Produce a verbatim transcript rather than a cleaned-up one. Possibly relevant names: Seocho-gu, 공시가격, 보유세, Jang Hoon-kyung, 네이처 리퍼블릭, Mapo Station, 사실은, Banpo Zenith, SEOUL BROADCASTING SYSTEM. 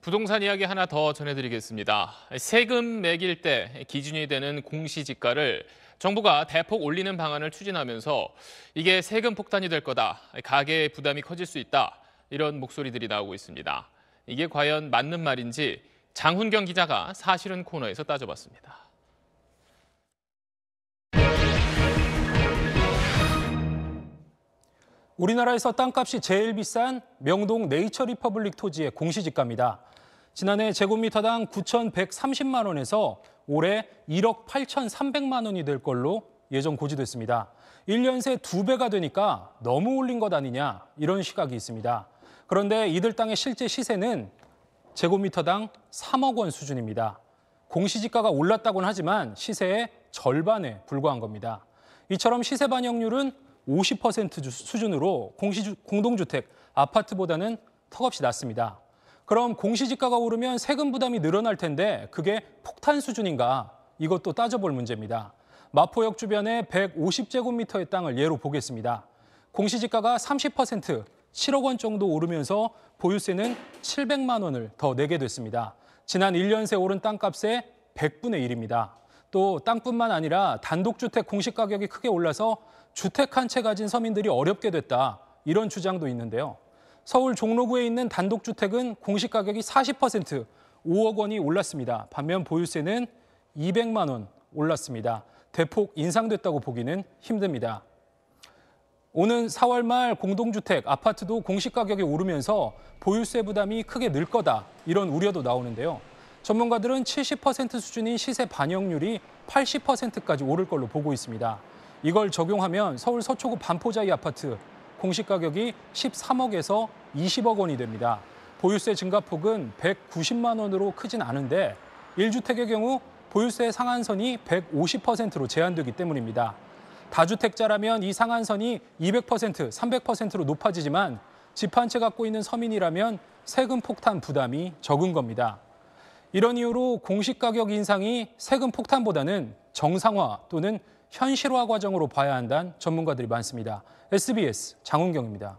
부동산 이야기 하나 더 전해드리겠습니다. 세금 매길 때 기준이 되는 공시지가를 정부가 대폭 올리는 방안을 추진하면서 이게 세금 폭탄이 될 거다, 가계의 부담이 커질 수 있다, 이런 목소리들이 나오고 있습니다. 이게 과연 맞는 말인지 장훈경 기자가 사실은 코너에서 따져봤습니다. 우리나라에서 땅값이 제일 비싼 명동 네이처 리퍼블릭 토지의 공시지가입니다. 지난해 제곱미터당 구천백삼십만 원에서 올해 일억 팔천삼백만 원이 될 걸로 예정 고지됐습니다. 일 년 새 두 배가 되니까 너무 올린 것 아니냐, 이런 시각이 있습니다. 그런데 이들 땅의 실제 시세는 제곱미터당 삼억 원 수준입니다. 공시지가가 올랐다고는 하지만 시세의 절반에 불과한 겁니다. 이처럼 시세 반영률은 오십 퍼센트 수준으로 공시 공동주택, 아파트보다는 턱없이 낮습니다. 그럼 공시지가가 오르면 세금 부담이 늘어날 텐데 그게 폭탄 수준인가? 이것도 따져볼 문제입니다. 마포역 주변의 백오십 제곱미터의 땅을 예로 보겠습니다. 공시지가가 삼십 퍼센트, 칠억 원 정도 오르면서 보유세는 칠백만 원을 더 내게 됐습니다. 지난 일 년 새 오른 땅값의 백분의 일입니다. 또 땅뿐만 아니라 단독주택 공시가격이 크게 올라서 주택 한 채 가진 서민들이 어렵게 됐다, 이런 주장도 있는데요. 서울 종로구에 있는 단독주택은 공시가격이 사십 퍼센트, 오억 원이 올랐습니다. 반면 보유세는 이백만 원 올랐습니다. 대폭 인상됐다고 보기는 힘듭니다. 오는 사월 말 공동주택, 아파트도 공시가격이 오르면서 보유세 부담이 크게 늘 거다, 이런 우려도 나오는데요. 전문가들은 칠십 퍼센트 수준인 시세 반영률이 팔십 퍼센트까지 오를 걸로 보고 있습니다. 이걸 적용하면 서울 서초구 반포자이 아파트 공시가격이 십삼억에서 이십억 원이 됩니다. 보유세 증가폭은 백구십만 원으로 크진 않은데 일 주택의 경우 보유세 상한선이 백오십 퍼센트로 제한되기 때문입니다. 다주택자라면 이 상한선이 이백 퍼센트, 삼백 퍼센트로 높아지지만 집 한 채 갖고 있는 서민이라면 세금 폭탄 부담이 적은 겁니다. 이런 이유로 공시가격 인상이 세금 폭탄보다는 정상화 또는 현실화 과정으로 봐야 한다는 전문가들이 많습니다. 에스비에스 장훈경입니다.